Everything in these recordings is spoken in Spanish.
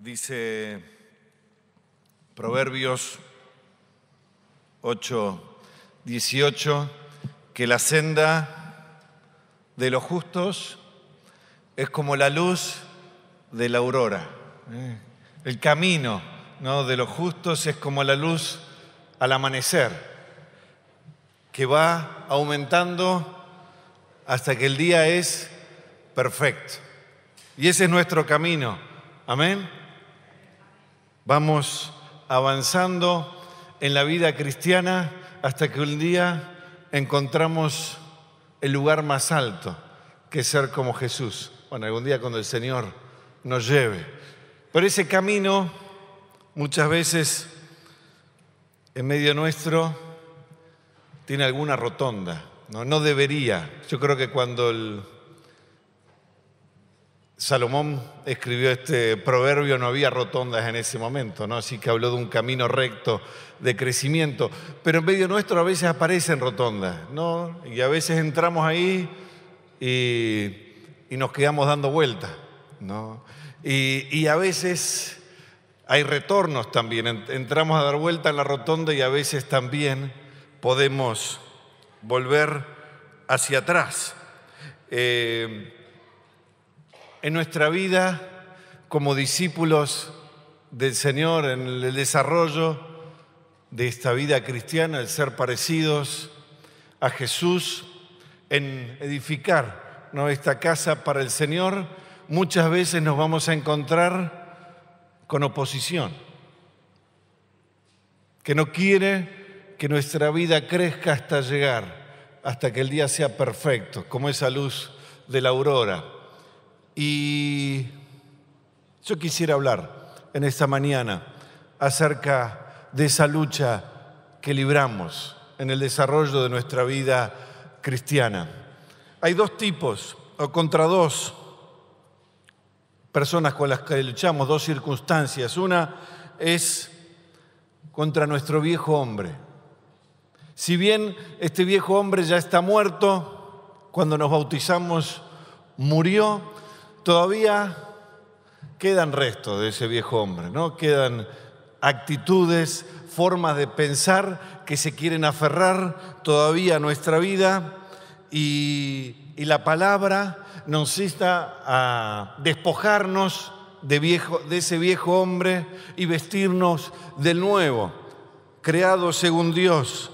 Dice Proverbios 8:18 que la senda de los justos es como la luz de la aurora. El camino, ¿no?, de los justos es como la luz al amanecer, que va aumentando hasta que el día es perfecto. Y ese es nuestro camino. Amén. Vamos avanzando en la vida cristiana hasta que un día encontramos el lugar más alto, que es ser como Jesús. Bueno, algún día cuando el Señor nos lleve. Pero ese camino, muchas veces, en medio nuestro, tiene alguna rotonda. No debería. Yo creo que cuando Salomón escribió este proverbio, no había rotondas en ese momento, ¿no? Así que habló de un camino recto de crecimiento. Pero en medio nuestro a veces aparecen rotondas, ¿no? Y a veces entramos ahí y nos quedamos dando vueltas, ¿no? Y a veces hay retornos también. Entramos a dar vuelta en la rotonda y a veces también podemos volver hacia atrás. En nuestra vida, como discípulos del Señor, en el desarrollo de esta vida cristiana, el ser parecidos a Jesús, en edificar, ¿no?, esta casa para el Señor, muchas veces nos vamos a encontrar con oposición, que no quiere que nuestra vida crezca hasta llegar, hasta que el día sea perfecto, como esa luz de la aurora. Y yo quisiera hablar en esta mañana acerca de esa lucha que libramos en el desarrollo de nuestra vida cristiana. Hay dos tipos, o contra dos personas con las que luchamos, dos circunstancias. Una es contra nuestro viejo hombre. Si bien este viejo hombre ya está muerto, cuando nos bautizamos murió, todavía quedan restos de ese viejo hombre, ¿no? Quedan actitudes, formas de pensar que se quieren aferrar todavía a nuestra vida, y la palabra nos insta a despojarnos de ese viejo hombre y vestirnos del nuevo, creado según Dios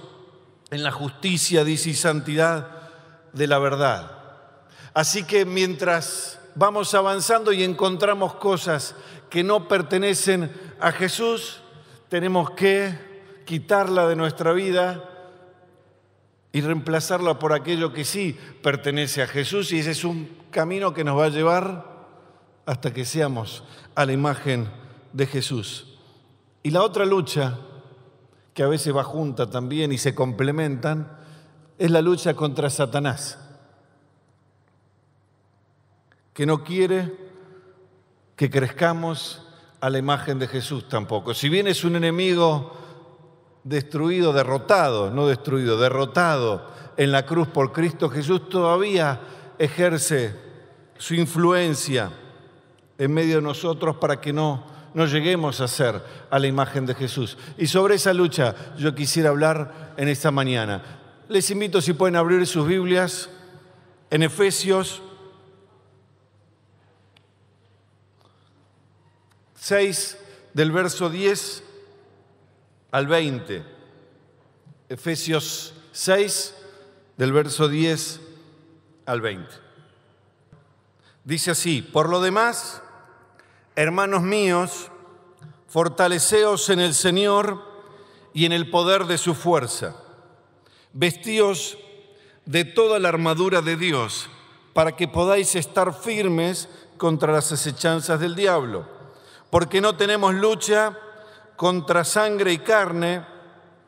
en la justicia, dice, y santidad de la verdad. Así que mientras vamos avanzando y encontramos cosas que no pertenecen a Jesús, tenemos que quitarla de nuestra vida y reemplazarla por aquello que sí pertenece a Jesús, y ese es un camino que nos va a llevar hasta que seamos a la imagen de Jesús. Y la otra lucha, que a veces va junta también y se complementan, es la lucha contra Satanás, que no quiere que crezcamos a la imagen de Jesús tampoco. Si bien es un enemigo destruido, derrotado, no destruido, derrotado en la cruz por Cristo Jesús, todavía ejerce su influencia en medio de nosotros para que no lleguemos a ser a la imagen de Jesús. Y sobre esa lucha yo quisiera hablar en esta mañana. Les invito, si pueden, abrir sus Biblias en Efesios 6, del verso 10 al 20. Efesios 6, del verso 10 al 20. Dice así: por lo demás, hermanos míos, fortaleceos en el Señor y en el poder de su fuerza. Vestíos de toda la armadura de Dios, para que podáis estar firmes contra las asechanzas del diablo. Porque no tenemos lucha contra sangre y carne,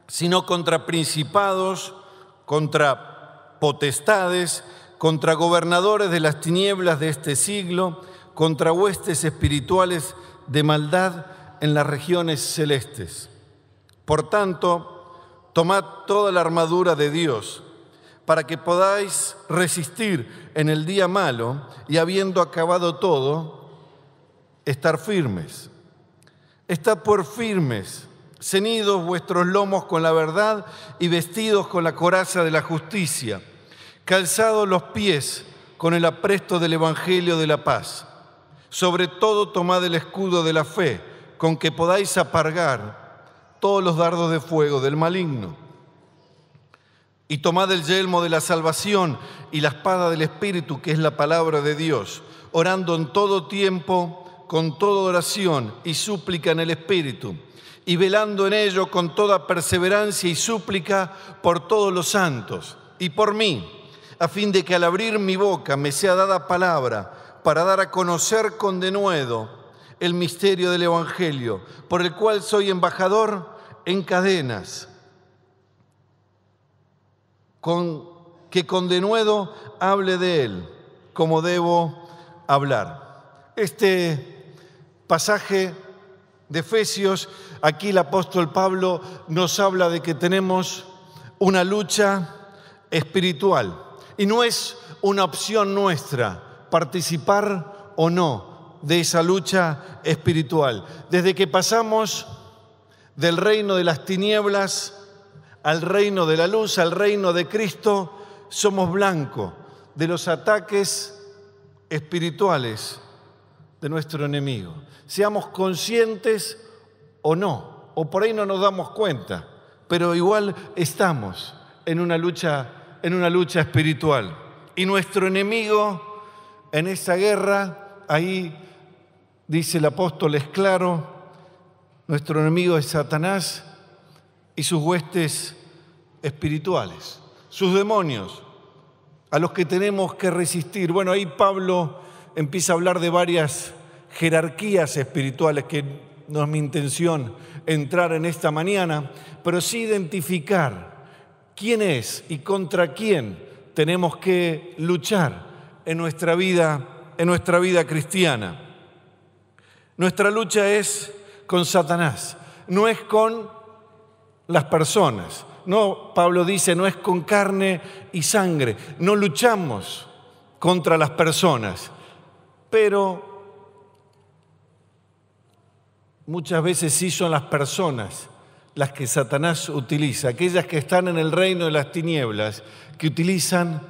sino contra principados, contra potestades, contra gobernadores de las tinieblas de este siglo, contra huestes espirituales de maldad en las regiones celestes. Por tanto, tomad toda la armadura de Dios, para que podáis resistir en el día malo y, habiendo acabado todo, estar firmes. Estad por firmes, ceñidos vuestros lomos con la verdad y vestidos con la coraza de la justicia, calzados los pies con el apresto del Evangelio de la paz. Sobre todo tomad el escudo de la fe, con que podáis apargar todos los dardos de fuego del maligno. Y tomad el yelmo de la salvación y la espada del Espíritu, que es la palabra de Dios, orando en todo tiempo, con toda oración y súplica en el Espíritu, y velando en ello con toda perseverancia y súplica por todos los santos y por mí, a fin de que al abrir mi boca me sea dada palabra para dar a conocer con denuedo el misterio del Evangelio, por el cual soy embajador en cadenas, que con denuedo hable de él, como debo hablar. Este pasaje de Efesios, aquí el apóstol Pablo nos habla de que tenemos una lucha espiritual. Y no es una opción nuestra participar o no de esa lucha espiritual. Desde que pasamos del reino de las tinieblas al reino de la luz, al reino de Cristo, somos blanco de los ataques espirituales de nuestro enemigo. Seamos conscientes o no, o por ahí no nos damos cuenta, pero igual estamos en una lucha espiritual. Y nuestro enemigo en esa guerra, ahí dice el apóstol, es claro, nuestro enemigo es Satanás y sus huestes espirituales, sus demonios, a los que tenemos que resistir. Bueno, ahí Pablo empieza a hablar de varias jerarquías espirituales, que no es mi intención entrar en esta mañana, pero sí identificar quién es y contra quién tenemos que luchar en nuestra vida cristiana. Nuestra lucha es con Satanás, no es con las personas. No, Pablo dice, no es con carne y sangre. No luchamos contra las personas, pero muchas veces sí son las personas las que Satanás utiliza, aquellas que están en el reino de las tinieblas, que utilizan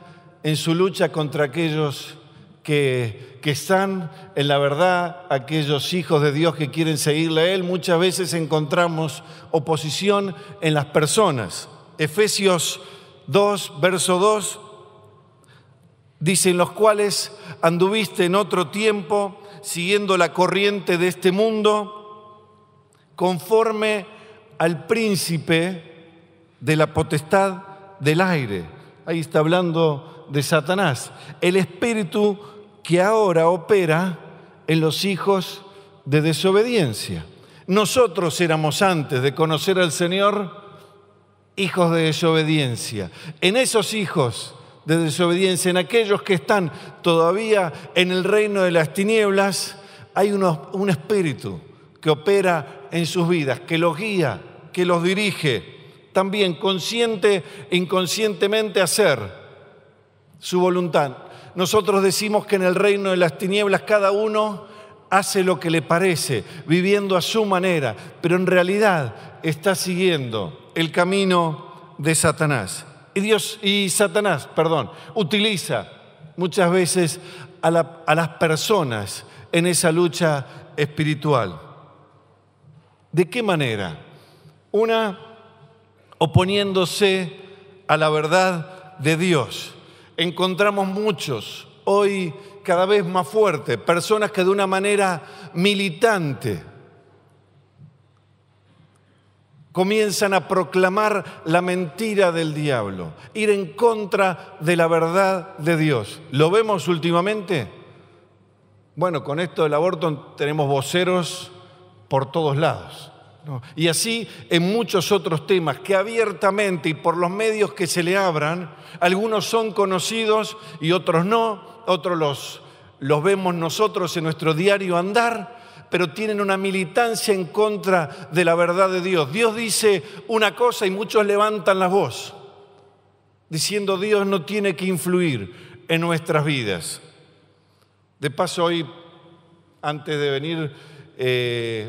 en su lucha contra aquellos que están en la verdad, aquellos hijos de Dios que quieren seguirle a Él. Muchas veces encontramos oposición en las personas. Efesios 2, verso 2, dice, en los cuales anduviste en otro tiempo, siguiendo la corriente de este mundo, conforme al príncipe de la potestad del aire. Ahí está hablando de Satanás, el espíritu que ahora opera en los hijos de desobediencia. Nosotros éramos, antes de conocer al Señor, hijos de desobediencia. En esos hijos de desobediencia, en aquellos que están todavía en el reino de las tinieblas, hay un espíritu que opera en sus vidas, que los guía, que los dirige, también consciente e inconscientemente hacer su voluntad. Nosotros decimos que en el reino de las tinieblas cada uno hace lo que le parece, viviendo a su manera, pero en realidad está siguiendo el camino de Satanás. Satanás utiliza muchas veces a las personas en esa lucha espiritual. ¿De qué manera? Una, oponiéndose a la verdad de Dios. Encontramos muchos, hoy cada vez más fuertes, personas que de una manera militante comienzan a proclamar la mentira del diablo, ir en contra de la verdad de Dios. ¿Lo vemos últimamente? Bueno, con esto del aborto tenemos voceros por todos lados. Y así en muchos otros temas que abiertamente y por los medios que se le abran, algunos son conocidos y otros no, otros los vemos nosotros en nuestro diario andar, pero tienen una militancia en contra de la verdad de Dios. Dios dice una cosa y muchos levantan la voz, diciendo Dios no tiene que influir en nuestras vidas. De paso, hoy, antes de venir,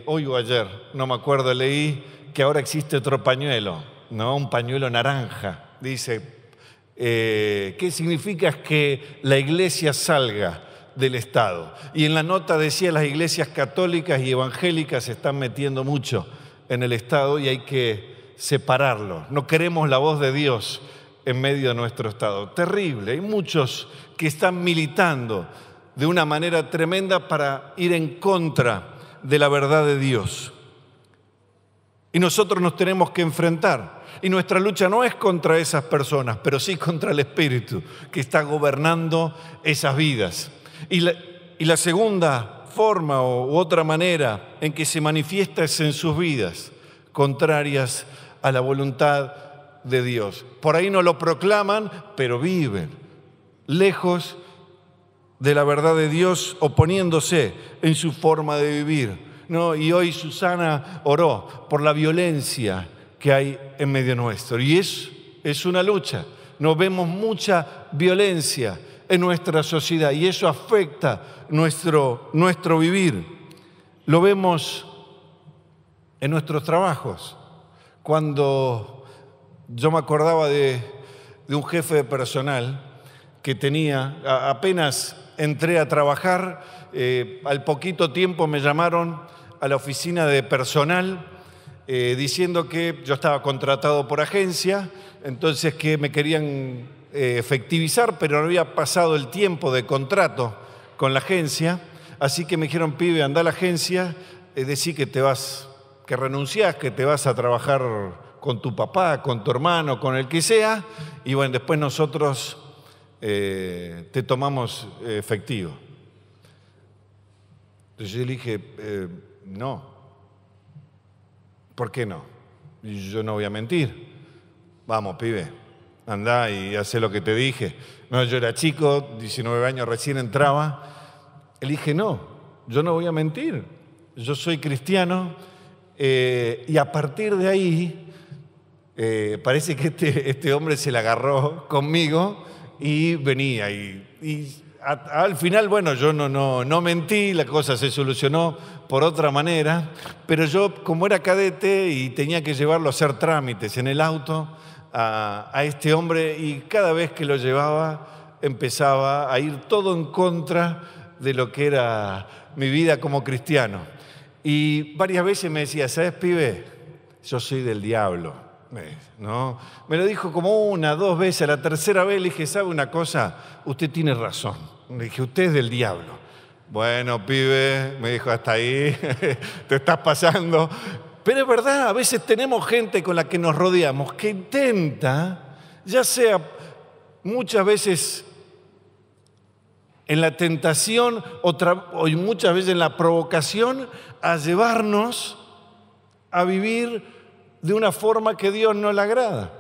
hoy o ayer, no me acuerdo, leí que ahora existe otro pañuelo, ¿no? Un pañuelo naranja. Dice, ¿qué significa que la iglesia salga del Estado? Y en la nota decía, las iglesias católicas y evangélicas se están metiendo mucho en el Estado y hay que separarlo. No queremos la voz de Dios en medio de nuestro Estado. Terrible. Hay muchos que están militando de una manera tremenda para ir en contra de la verdad de Dios. Y nosotros nos tenemos que enfrentar. Y nuestra lucha no es contra esas personas, pero sí contra el espíritu que está gobernando esas vidas. Y la segunda forma u otra manera en que se manifiesta es en sus vidas, contrarias a la voluntad de Dios. Por ahí no lo proclaman, pero viven lejos de la verdad de Dios, oponiéndose en su forma de vivir, ¿no? Y hoy Susana oró por la violencia que hay en medio nuestro. Y es una lucha. Nos vemos mucha violencia en nuestra sociedad y eso afecta nuestro vivir. Lo vemos en nuestros trabajos. Cuando yo me acordaba de un jefe de personal que tenía, apenas entré a trabajar, al poquito tiempo me llamaron a la oficina de personal diciendo que yo estaba contratado por agencia, entonces que me querían efectivizar, pero no había pasado el tiempo de contrato con la agencia, así que me dijeron, pibe, andá a la agencia, decí que te vas, que renunciás, que te vas a trabajar con tu papá, con tu hermano, con el que sea, y bueno, después nosotros te tomamos efectivo. Entonces yo le dije, no, ¿por qué no? Y yo no voy a mentir, vamos, pibe, andá y hacé lo que te dije. No, yo era chico, 19 años, recién entraba. Le dije, no, yo no voy a mentir, yo soy cristiano. Y a partir de ahí, parece que este hombre se la agarró conmigo y venía. Al final, bueno, yo no mentí, la cosa se solucionó por otra manera, pero yo, como era cadete y tenía que llevarlo a hacer trámites en el auto a este hombre, y cada vez que lo llevaba empezaba a ir todo en contra de lo que era mi vida como cristiano. Y varias veces me decía, ¿sabes, pibe? Yo soy del diablo, ¿no? Me lo dijo como una, dos veces. A la tercera vez le dije, ¿sabe una cosa? Usted tiene razón. Le dije, usted es del diablo. Bueno, pibe, me dijo, hasta ahí, te estás pasando. Pero es verdad, a veces tenemos gente con la que nos rodeamos que intenta, ya sea muchas veces en la tentación o muchas veces en la provocación, a llevarnos a vivir de una forma que Dios no le agrada.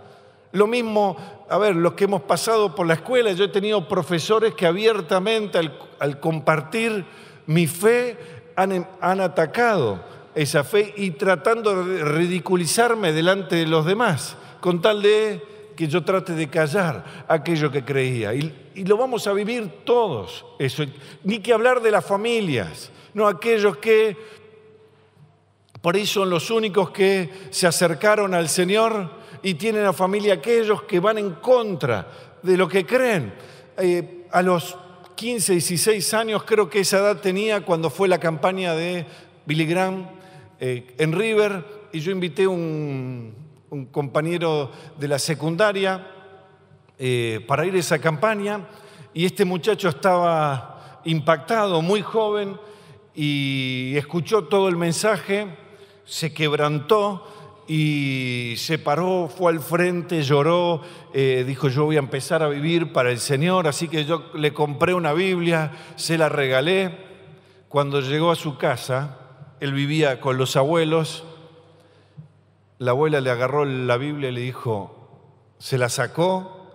Lo mismo, a ver, los que hemos pasado por la escuela, yo he tenido profesores que abiertamente al compartir mi fe han atacado esa fe y tratando de ridiculizarme delante de los demás, con tal de que yo trate de callar aquello que creía. Y lo vamos a vivir todos, eso. Ni que hablar de las familias, no, aquellos que por ahí son los únicos que se acercaron al Señor y tienen a familia, aquellos que van en contra de lo que creen. A los 15, 16 años, creo que esa edad tenía cuando fue la campaña de Billy Graham en River, y yo invité un compañero de la secundaria para ir a esa campaña, y este muchacho estaba impactado, muy joven, y escuchó todo el mensaje, se quebrantó y se paró, fue al frente, lloró, dijo, yo voy a empezar a vivir para el Señor, así que yo le compré una Biblia, se la regalé. Cuando llegó a su casa, él vivía con los abuelos, la abuela le agarró la Biblia y le dijo, se la sacó,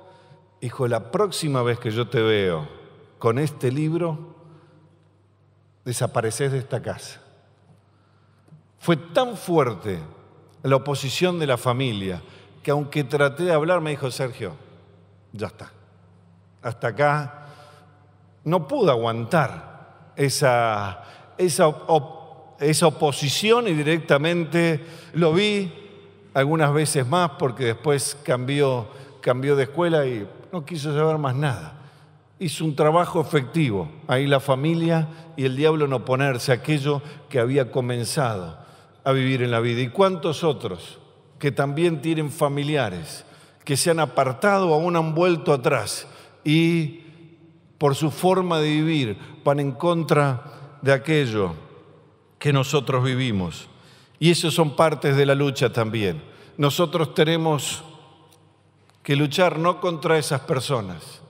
dijo, la próxima vez que yo te veo con este libro, desapareces de esta casa. Fue tan fuerte la oposición de la familia que aunque traté de hablar, me dijo, Sergio, ya está, hasta acá. No pude aguantar esa esa oposición y directamente lo vi algunas veces más porque después cambió de escuela y no quiso saber más nada. Hizo un trabajo efectivo, ahí la familia y el diablo en oponerse a aquello que había comenzado a vivir en la vida. ¿Y cuántos otros que también tienen familiares que se han apartado o aún han vuelto atrás y por su forma de vivir van en contra de aquello que nosotros vivimos? Y esos son partes de la lucha también. Nosotros tenemos que luchar no contra esas personas,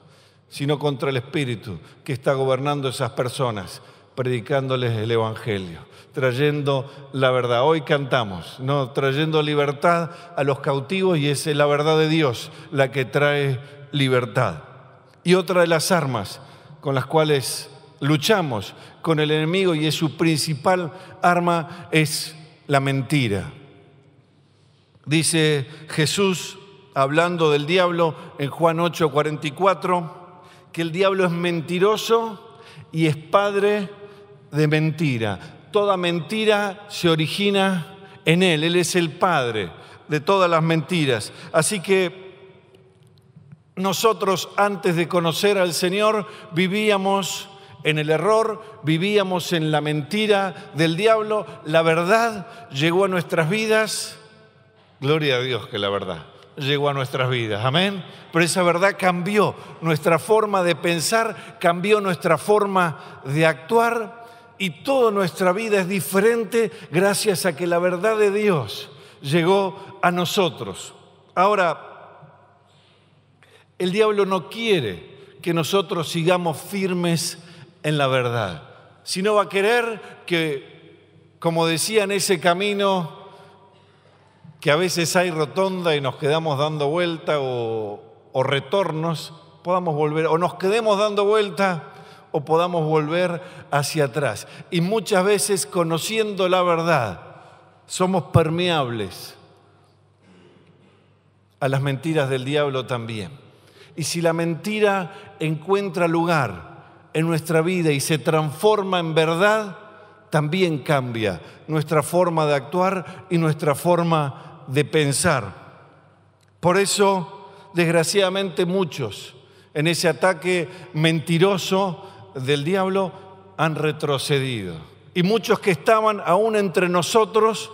sino contra el espíritu que está gobernando esas personas, predicándoles el evangelio, trayendo la verdad. Hoy cantamos, ¿no? Trayendo libertad a los cautivos, y esa es la verdad de Dios, la que trae libertad. Y otra de las armas con las cuales luchamos con el enemigo, y es su principal arma, es la mentira. Dice Jesús, hablando del diablo en Juan 8:44, que el diablo es mentiroso y es padre de mentira. Toda mentira se origina en él. Él es el padre de todas las mentiras. Así que nosotros, antes de conocer al Señor, vivíamos en el error, vivíamos en la mentira del diablo. La verdad llegó a nuestras vidas. Gloria a Dios que la verdad llegó a nuestras vidas, amén. Pero esa verdad cambió nuestra forma de pensar, cambió nuestra forma de actuar, y toda nuestra vida es diferente gracias a que la verdad de Dios llegó a nosotros. Ahora, el diablo no quiere que nosotros sigamos firmes en la verdad, sino va a querer que, como decía en ese camino, que a veces hay rotonda y nos quedamos dando vuelta o retornos, podamos volver, o nos quedemos dando vuelta o podamos volver hacia atrás. Y muchas veces, conociendo la verdad, somos permeables a las mentiras del diablo también. Y si la mentira encuentra lugar en nuestra vida y se transforma en verdad, también cambia nuestra forma de actuar y nuestra forma de pensar. Por eso, desgraciadamente, muchos en ese ataque mentiroso del diablo han retrocedido, y muchos que estaban aún entre nosotros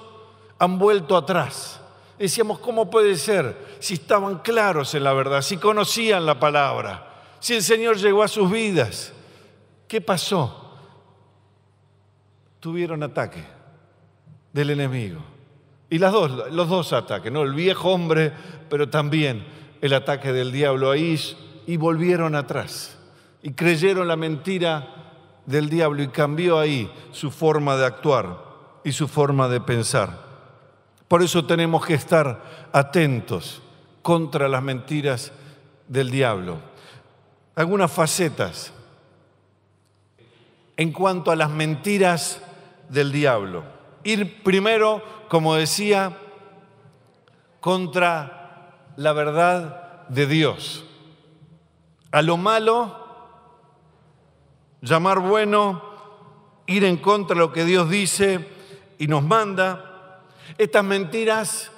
han vuelto atrás. Decíamos, ¿cómo puede ser? Si estaban claros en la verdad, si conocían la palabra, si el Señor llegó a sus vidas, ¿qué pasó? Tuvieron ataque del enemigo. Y los dos ataques, ¿no? El viejo hombre, pero también el ataque del diablo ahí, y volvieron atrás. Y creyeron la mentira del diablo y cambió ahí su forma de actuar y su forma de pensar. Por eso tenemos que estar atentos contra las mentiras del diablo. Algunas facetas en cuanto a las mentiras del diablo. Ir primero, como decía, contra la verdad de Dios. A lo malo, llamar bueno, ir en contra de lo que Dios dice y nos manda. Estas mentiras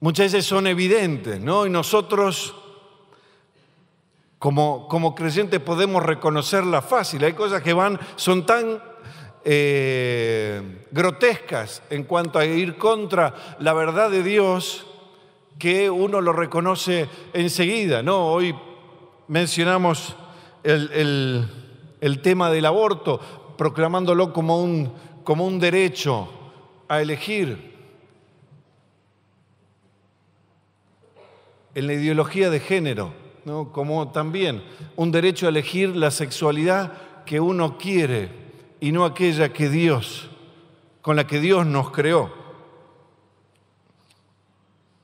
muchas veces son evidentes, ¿no? Y nosotros, como creyentes, podemos reconocerlas fácil. Hay cosas que son tan grotescas en cuanto a ir contra la verdad de Dios, que uno lo reconoce enseguida, ¿no? Hoy mencionamos el tema del aborto, proclamándolo como un derecho a elegir. En la ideología de género, ¿no? Como también un derecho a elegir la sexualidad que uno quiere y no aquella que Dios, con la que Dios nos creó.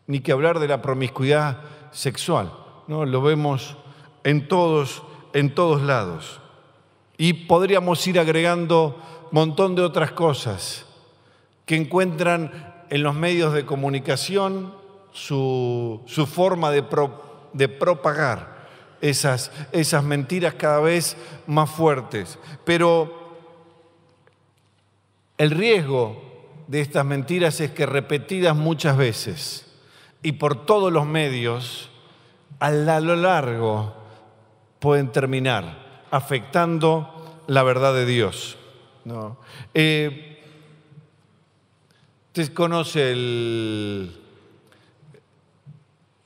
Ni que hablar de la promiscuidad sexual, ¿no? Lo vemos en todos lados. Y podríamos ir agregando un montón de otras cosas que encuentran en los medios de comunicación su forma de propagar esas mentiras cada vez más fuertes. Pero El riesgo de estas mentiras es que repetidas muchas veces y por todos los medios, a lo largo pueden terminar afectando la verdad de Dios. ¿No? Usted conoce el...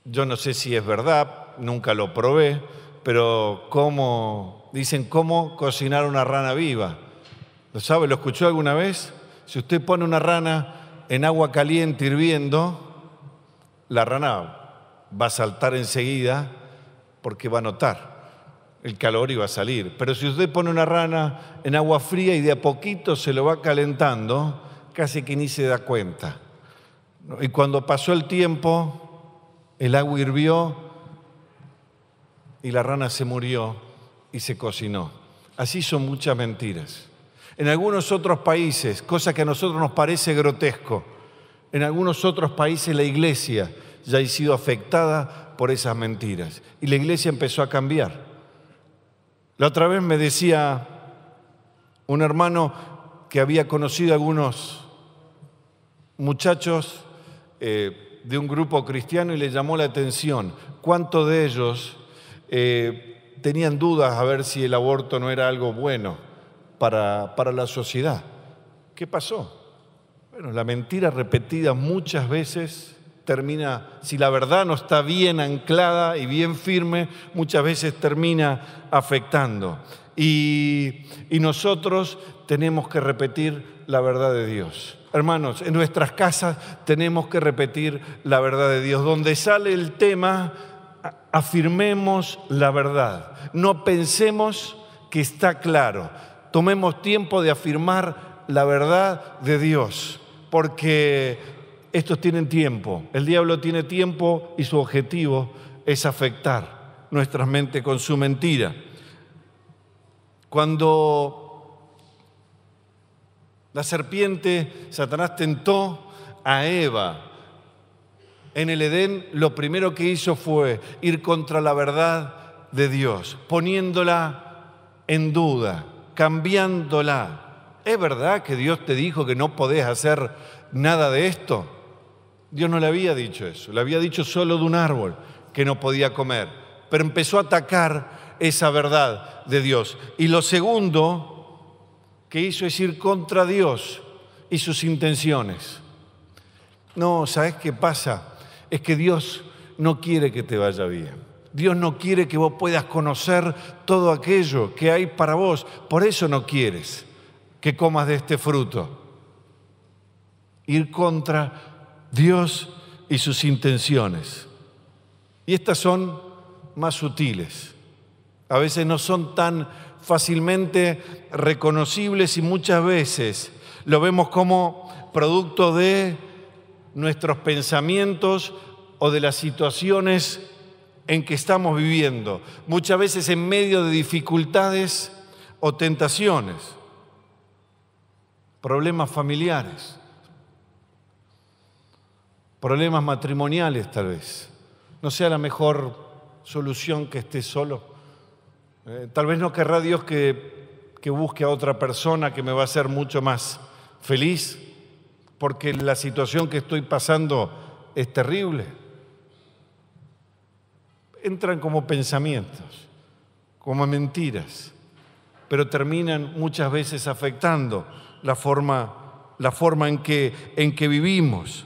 Yo no sé si es verdad, nunca lo probé, pero cómo, dicen cómo cocinar una rana viva. ¿Lo sabe? ¿Lo escuchó alguna vez? Si usted pone una rana en agua caliente hirviendo, la rana va a saltar enseguida porque va a notar el calor y va a salir. Pero si usted pone una rana en agua fría y de a poquito se lo va calentando, casi que ni se da cuenta. Y cuando pasó el tiempo, el agua hirvió y la rana se murió y se cocinó. Así son muchas mentiras. En algunos otros países, cosa que a nosotros nos parece grotesco, en algunos otros países la iglesia ya ha sido afectada por esas mentiras. Y la iglesia empezó a cambiar. La otra vez me decía un hermano que había conocido a algunos muchachos de un grupo cristiano y le llamó la atención cuántos de ellos tenían dudas a ver si el aborto no era algo bueno para la sociedad. ¿Qué pasó? Bueno, la mentira repetida muchas veces termina, si la verdad no está bien anclada y bien firme, muchas veces termina afectando. Y nosotros tenemos que repetir la verdad de Dios. Hermanos, en nuestras casas tenemos que repetir la verdad de Dios. Donde sale el tema, afirmemos la verdad. No pensemos que está claro. Tomemos tiempo de afirmar la verdad de Dios, porque estos tienen tiempo. El diablo tiene tiempo y su objetivo es afectar nuestras mentes con su mentira. Cuando la serpiente, Satanás, tentó a Eva en el Edén, lo primero que hizo fue ir contra la verdad de Dios, poniéndola en duda, cambiándola. ¿Es verdad que Dios te dijo que no podés hacer nada de esto? Dios no le había dicho eso, le había dicho solo de un árbol que no podía comer, pero empezó a atacar esa verdad de Dios. Y lo segundo que hizo es ir contra Dios y sus intenciones. No, ¿sabes qué pasa? Es que Dios no quiere que te vaya bien. Dios no quiere que vos puedas conocer todo aquello que hay para vos. Por eso no quieres que comas de este fruto. Ir contra Dios y sus intenciones. Y estas son más sutiles. A veces no son tan fácilmente reconocibles y muchas veces lo vemos como producto de nuestros pensamientos o de las situaciones en que estamos viviendo, muchas veces en medio de dificultades o tentaciones, problemas familiares, problemas matrimoniales tal vez. No sea la mejor solución que estés solo. Tal vez no querrá Dios que busque a otra persona que me va a hacer mucho más feliz, porque la situación que estoy pasando es terrible. Entran como pensamientos, como mentiras, pero terminan muchas veces afectando la forma en que vivimos.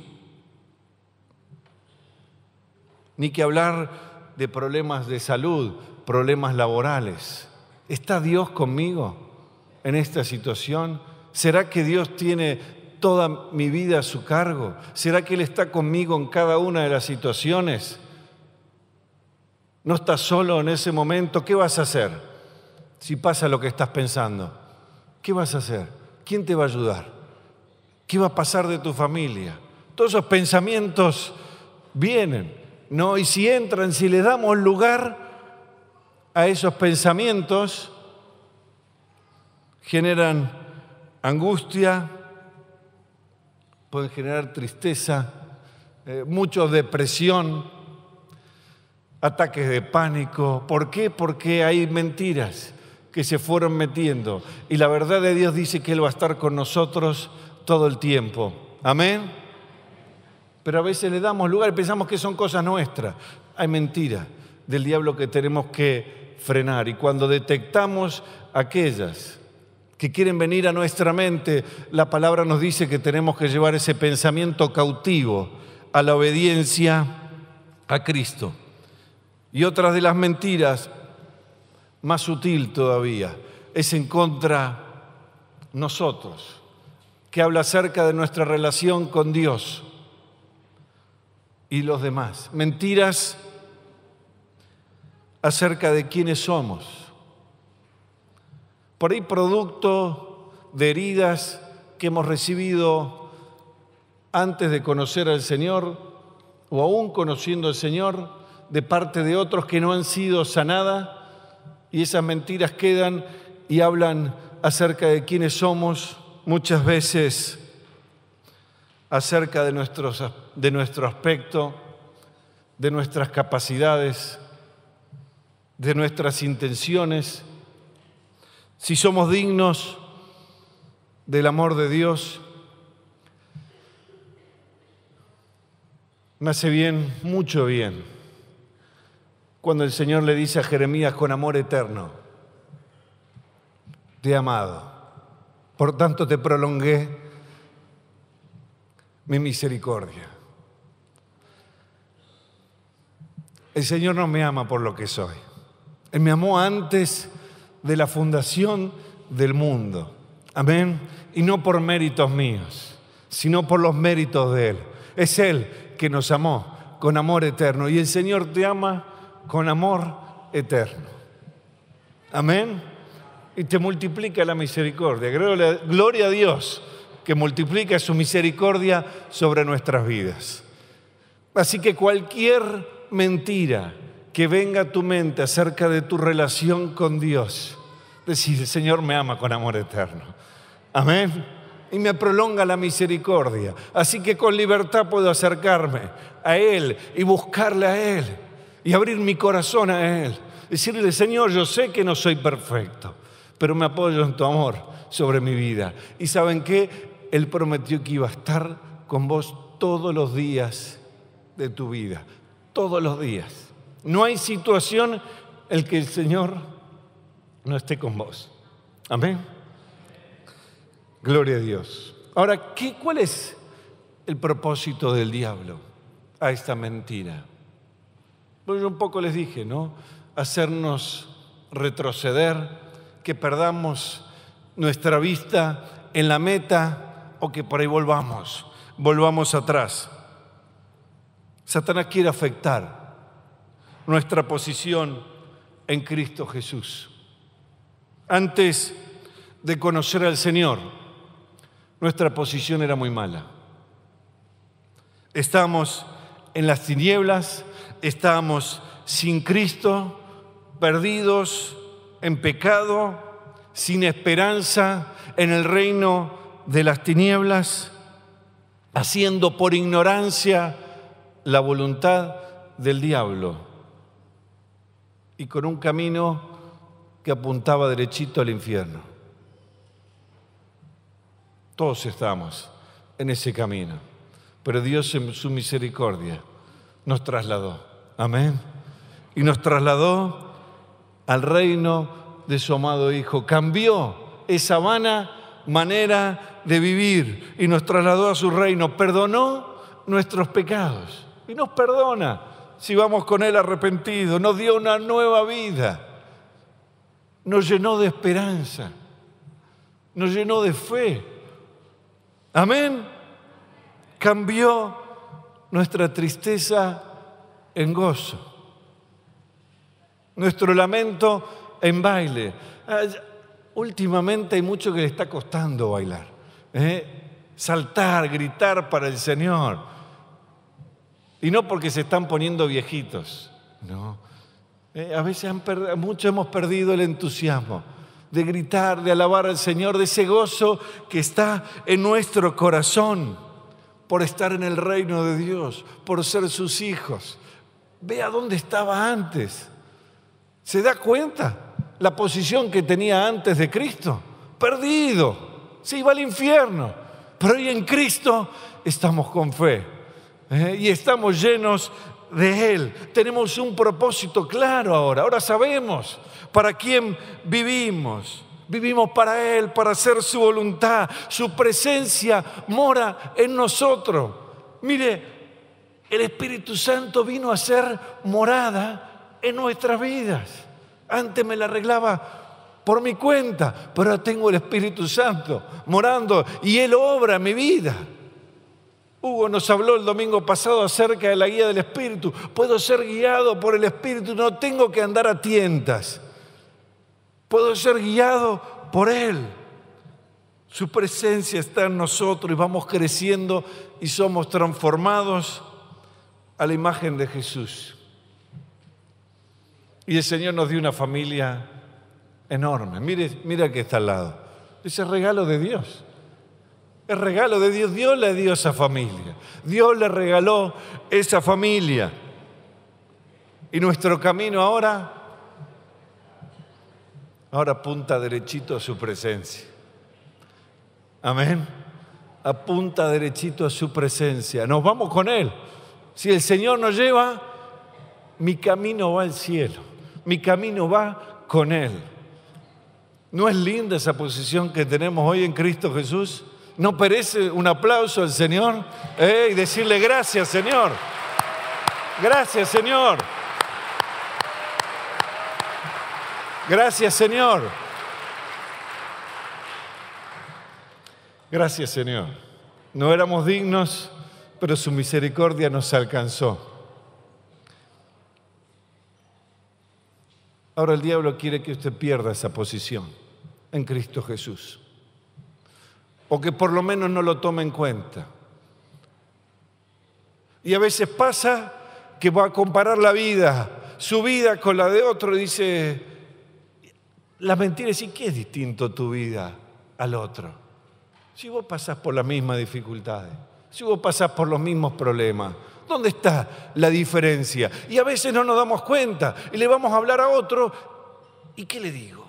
Ni que hablar de problemas de salud, problemas laborales. ¿Está Dios conmigo en esta situación? ¿Será que Dios tiene toda mi vida a su cargo? ¿Será que Él está conmigo en cada una de las situaciones? ¿No estás solo en ese momento? ¿Qué vas a hacer si pasa lo que estás pensando? ¿Qué vas a hacer? ¿Quién te va a ayudar? ¿Qué va a pasar de tu familia? Todos esos pensamientos vienen, ¿no? Y si entran, si le damos lugar a esos pensamientos, generan angustia, pueden generar tristeza, mucho depresión, ataques de pánico. ¿Por qué? Porque hay mentiras que se fueron metiendo. Y la verdad de Dios dice que Él va a estar con nosotros todo el tiempo. Amén. Pero a veces le damos lugar y pensamos que son cosas nuestras. Hay mentiras del diablo que tenemos que frenar. Y cuando detectamos aquellas que quieren venir a nuestra mente, la palabra nos dice que tenemos que llevar ese pensamiento cautivo a la obediencia a Cristo. Y otra de las mentiras, más sutil todavía, es en contra de nosotros, que habla acerca de nuestra relación con Dios y los demás. Mentiras acerca de quiénes somos. Por ahí producto de heridas que hemos recibido antes de conocer al Señor o aún conociendo al Señor de parte de otros que no han sido sanadas, y esas mentiras quedan y hablan acerca de quiénes somos, muchas veces acerca de nuestro aspecto, de nuestras capacidades, de nuestras intenciones, si somos dignos del amor de Dios. Me hace bien, mucho bien, cuando el Señor le dice a Jeremías con amor eterno: te he amado, por tanto te prolongué mi misericordia. El Señor no me ama por lo que soy. Él me amó antes de la fundación del mundo. Amén. Y no por méritos míos, sino por los méritos de Él. Es Él que nos amó con amor eterno. Y el Señor te ama con amor eterno. Amén. Y te multiplica la misericordia. Gloria a Dios que multiplica su misericordia sobre nuestras vidas. Así que cualquier mentira que venga a tu mente acerca de tu relación con Dios, decir: el Señor me ama con amor eterno. Amén. Y me prolonga la misericordia. Así que con libertad puedo acercarme a Él y buscarle a Él y abrir mi corazón a Él. Decirle: Señor, yo sé que no soy perfecto, pero me apoyo en tu amor sobre mi vida. Y ¿saben qué? Él prometió que iba a estar con vos todos los días de tu vida. Todos los días. No hay situación en que el Señor no esté con vos. Amén. Gloria a Dios. Ahora, ¿cuál es el propósito del diablo a esta mentira? Pues yo un poco les dije, ¿no? Hacernos retroceder, que perdamos nuestra vista en la meta o que por ahí volvamos atrás. Satanás quiere afectar nuestra posición en Cristo Jesús. Antes de conocer al Señor, nuestra posición era muy mala. Estábamos en las tinieblas, estábamos sin Cristo, perdidos en pecado, sin esperanza, en el reino de las tinieblas, haciendo por ignorancia la voluntad del diablo, y con un camino que apuntaba derechito al infierno. Todos estamos en ese camino, pero Dios en su misericordia nos trasladó. Amén. Y nos trasladó al reino de su amado Hijo. Cambió esa vana manera de vivir y nos trasladó a su reino. Perdonó nuestros pecados y nos perdona si vamos con Él arrepentido. Nos dio una nueva vida, nos llenó de esperanza, nos llenó de fe. Amén. Cambió nuestra tristeza en gozo, nuestro lamento en baile. Últimamente hay mucho que le está costando bailar, saltar, gritar para el Señor. Y no porque se están poniendo viejitos, no. A veces muchos hemos perdido el entusiasmo de gritar, de alabar al Señor, de ese gozo que está en nuestro corazón por estar en el reino de Dios, por ser sus hijos. Vea dónde estaba antes. ¿Se da cuenta? la posición que tenía antes de Cristo, perdido, se iba al infierno. Pero hoy en Cristo estamos con fe y estamos llenos de Él. Tenemos un propósito claro ahora, ahora sabemos para quién vivimos. Vivimos para Él, para hacer su voluntad. Su presencia mora en nosotros. Mire, el Espíritu Santo vino a ser morada en nuestras vidas. Antes me la arreglaba por mi cuenta, pero ahora tengo el Espíritu Santo morando y Él obra mi vida. Hugo nos habló el domingo pasado acerca de la guía del Espíritu. Puedo ser guiado por el Espíritu, no tengo que andar a tientas. Puedo ser guiado por Él. Su presencia está en nosotros y vamos creciendo y somos transformados a la imagen de Jesús. Y el Señor nos dio una familia enorme. Mire, mira que está al lado. Es el regalo de Dios. El regalo de Dios. Dios le dio esa familia. Dios le regaló esa familia. Y nuestro camino ahora... ahora apunta derechito a su presencia. Amén. Apunta derechito a su presencia. Nos vamos con Él. Si el Señor nos lleva, mi camino va al cielo. Mi camino va con Él. ¿No es linda esa posición que tenemos hoy en Cristo Jesús? ¿No merece un aplauso al Señor? Y decirle gracias, Señor. Gracias, Señor. Gracias, Señor. Gracias, Señor. No éramos dignos, pero su misericordia nos alcanzó. Ahora el diablo quiere que usted pierda esa posición en Cristo Jesús. O que por lo menos no lo tome en cuenta. Y a veces pasa que va a comparar la vida, su vida con la de otro y dice... las mentiras, ¿y qué es distinto tu vida al otro? Si vos pasás por las mismas dificultades, si vos pasás por los mismos problemas, ¿dónde está la diferencia? Y a veces no nos damos cuenta y le vamos a hablar a otro, ¿y qué le digo?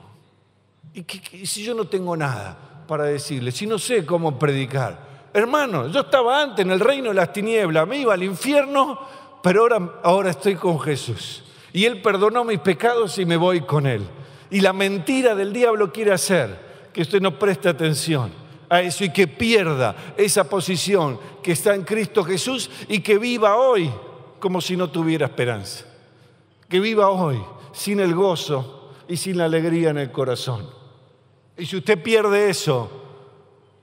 ¿Y qué si yo no tengo nada para decirle? Si no sé cómo predicar. Hermano, yo estaba antes en el reino de las tinieblas, me iba al infierno, pero ahora estoy con Jesús. Y Él perdonó mis pecados y me voy con Él. Y la mentira del diablo quiere hacer que usted no preste atención a eso y que pierda esa posición que está en Cristo Jesús y que viva hoy como si no tuviera esperanza. Que viva hoy sin el gozo y sin la alegría en el corazón. Y si usted pierde eso,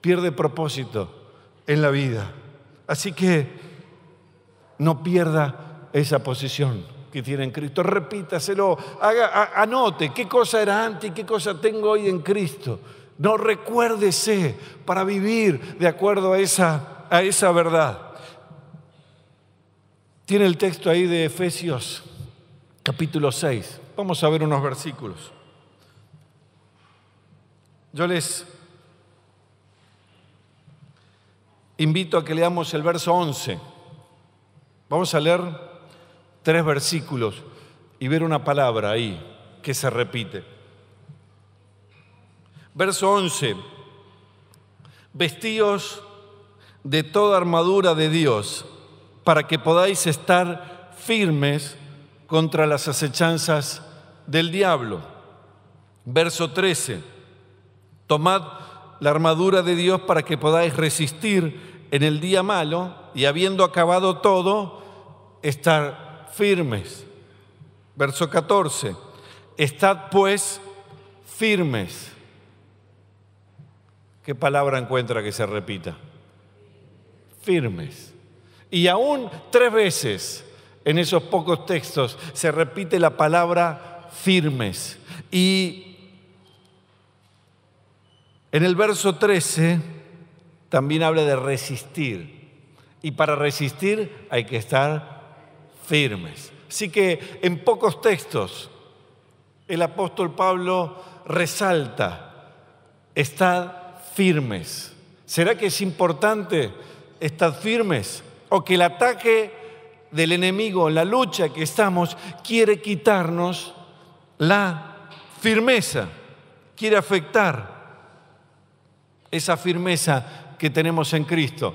pierde propósito en la vida. Así que no pierda esa posición que tiene en Cristo, repítaselo, anote qué cosa era antes y qué cosa tengo hoy en Cristo. No, recuérdese para vivir de acuerdo a esa verdad. Tiene el texto ahí de Efesios capítulo 6. Vamos a ver unos versículos. Yo les invito a que leamos el verso 11. Vamos a leer 3 versículos y ver una palabra ahí que se repite. Verso 11. Vestíos de toda armadura de Dios para que podáis estar firmes contra las acechanzas del diablo. Verso 13. Tomad la armadura de Dios para que podáis resistir en el día malo y habiendo acabado todo, estar firmes. Verso 14. Estad pues firmes. ¿Qué palabra encuentra que se repita? Firmes. Y aún 3 veces en esos pocos textos se repite la palabra firmes. Y en el verso 13 también habla de resistir. Y para resistir hay que estar firmes. Así que en pocos textos el apóstol Pablo resalta, estad firmes. ¿Será que es importante estar firmes? ¿O que el ataque del enemigo, la lucha que estamos, quiere quitarnos la firmeza, quiere afectar esa firmeza que tenemos en Cristo.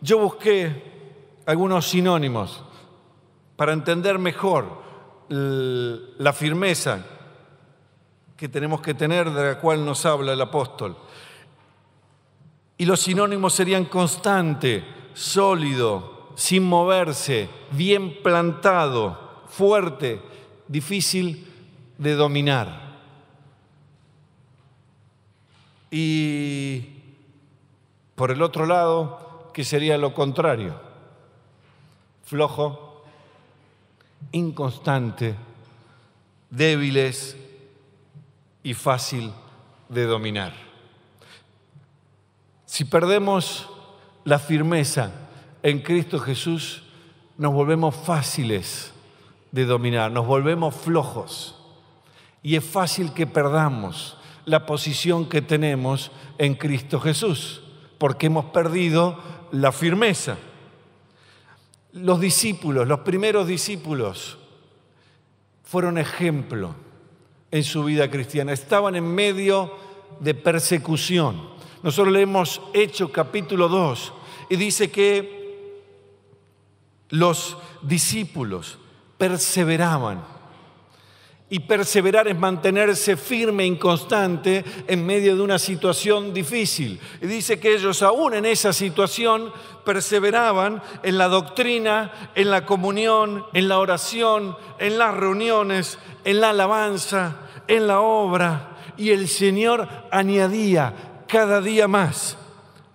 Yo busqué algunos sinónimos para entender mejor la firmeza que tenemos que tener, de la cual nos habla el apóstol. Y los sinónimos serían constante, sólido, sin moverse, bien plantado, fuerte, difícil de dominar. Y por el otro lado, que sería lo contrario, flojo, inconstante, débiles y fácil de dominar. Si perdemos la firmeza en Cristo Jesús, nos volvemos fáciles de dominar, nos volvemos flojos. Y es fácil que perdamos la posición que tenemos en Cristo Jesús, porque hemos perdido la firmeza. Los discípulos, los primeros discípulos, fueron ejemplo en su vida cristiana. Estaban en medio de persecución. Nosotros leemos Hechos capítulo 2 y dice que los discípulos perseveraban. Y perseverar es mantenerse firme e inconstante en medio de una situación difícil. Y dice que ellos aún en esa situación perseveraban en la doctrina, en la comunión, en la oración, en las reuniones, en la alabanza, en la obra. Y el Señor añadía cada día más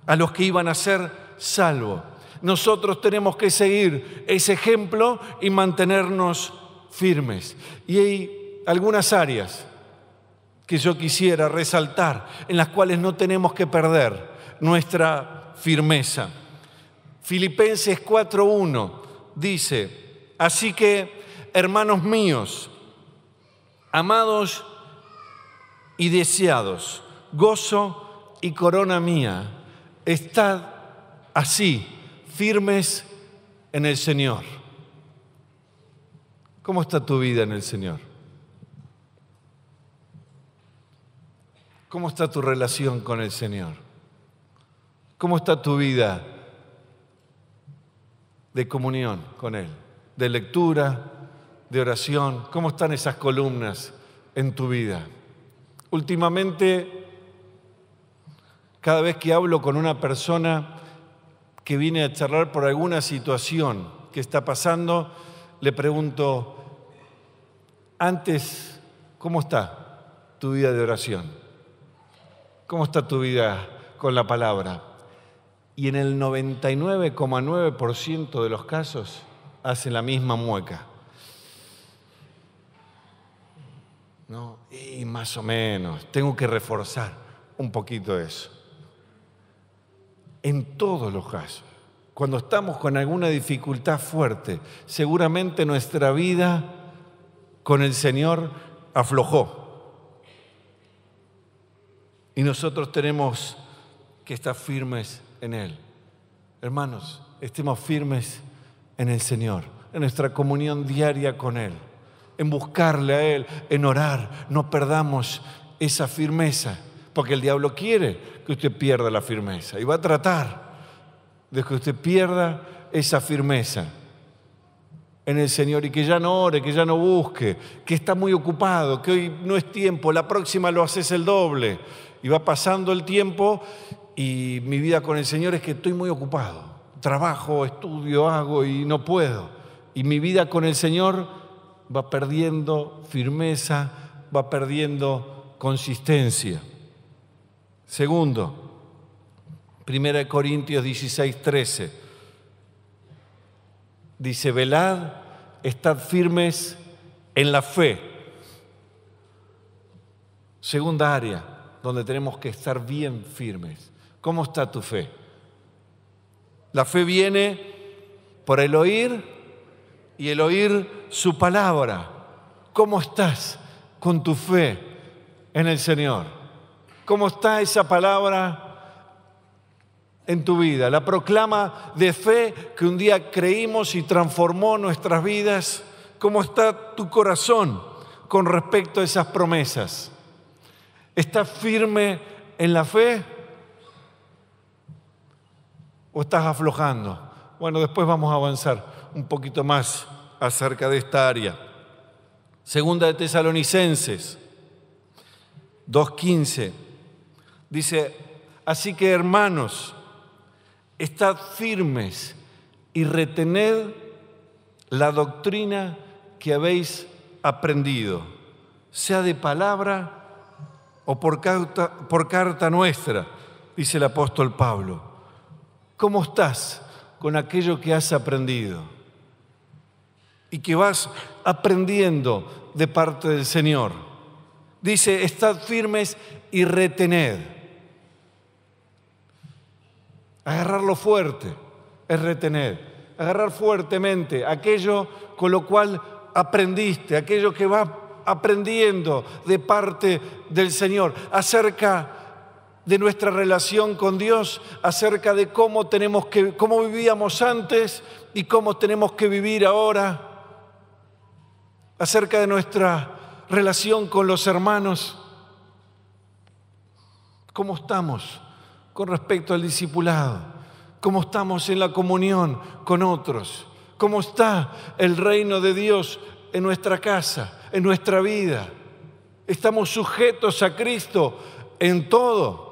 a los que iban a ser salvos. Nosotros tenemos que seguir ese ejemplo y mantenernos firmes. Y hay algunas áreas que yo quisiera resaltar en las cuales no tenemos que perder nuestra firmeza. Filipenses 4:1 dice: así que, hermanos míos, amados y deseados, gozo y corona mía, estad así, firmes en el Señor. ¿Cómo está tu vida en el Señor? ¿Cómo está tu relación con el Señor? ¿Cómo está tu vida de comunión con Él? De lectura, de oración. ¿Cómo están esas columnas en tu vida? Últimamente, cada vez que hablo con una persona que viene a charlar por alguna situación que está pasando, le pregunto: antes, ¿cómo está tu vida de oración? ¿Cómo está tu vida con la palabra? Y en el 99,9% de los casos hacen la misma mueca. ¿No? Y más o menos, tengo que reforzar un poquito eso. En todos los casos. Cuando estamos con alguna dificultad fuerte, seguramente nuestra vida con el Señor aflojó. Y nosotros tenemos que estar firmes en Él. Hermanos, estemos firmes en el Señor, en nuestra comunión diaria con Él, en buscarle a Él, en orar. No perdamos esa firmeza, porque el diablo quiere que usted pierda la firmeza y va a tratar de que usted pierda esa firmeza en el Señor y que ya no ore, que ya no busque, que está muy ocupado, que hoy no es tiempo, la próxima lo haces el doble. Y va pasando el tiempo y mi vida con el Señor es que estoy muy ocupado. Trabajo, estudio, hago y no puedo. Y mi vida con el Señor va perdiendo firmeza, va perdiendo consistencia. Segundo, 1 Corintios 16:13 dice: velad, estad firmes en la fe. Segunda área donde tenemos que estar bien firmes. ¿Cómo está tu fe? La fe viene por el oír y el oír su palabra. ¿Cómo estás con tu fe en el Señor? ¿Cómo está esa palabra en tu vida? La proclama de fe que un día creímos y transformó nuestras vidas. ¿Cómo está tu corazón con respecto a esas promesas? ¿Estás firme en la fe o estás aflojando? Bueno, después vamos a avanzar un poquito más acerca de esta área. Segunda de Tesalonicenses 2:15 dice: así que, hermanos, estad firmes y retened la doctrina que habéis aprendido, sea de palabra o por carta nuestra, dice el apóstol Pablo. ¿Cómo estás con aquello que has aprendido y que vas aprendiendo de parte del Señor? Dice: estad firmes y retened. Agarrarlo fuerte es retener. Agarrar fuertemente aquello con lo cual aprendiste, aquello que vas aprendiendo de parte del Señor, acerca de nuestra relación con Dios, acerca de cómo vivíamos antes y cómo tenemos que vivir ahora, acerca de nuestra relación con los hermanos. ¿Cómo estamos con respecto al discipulado? ¿Cómo estamos en la comunión con otros? ¿Cómo está el reino de Dios en nuestra casa, en nuestra vida? Estamos sujetos a Cristo en todo.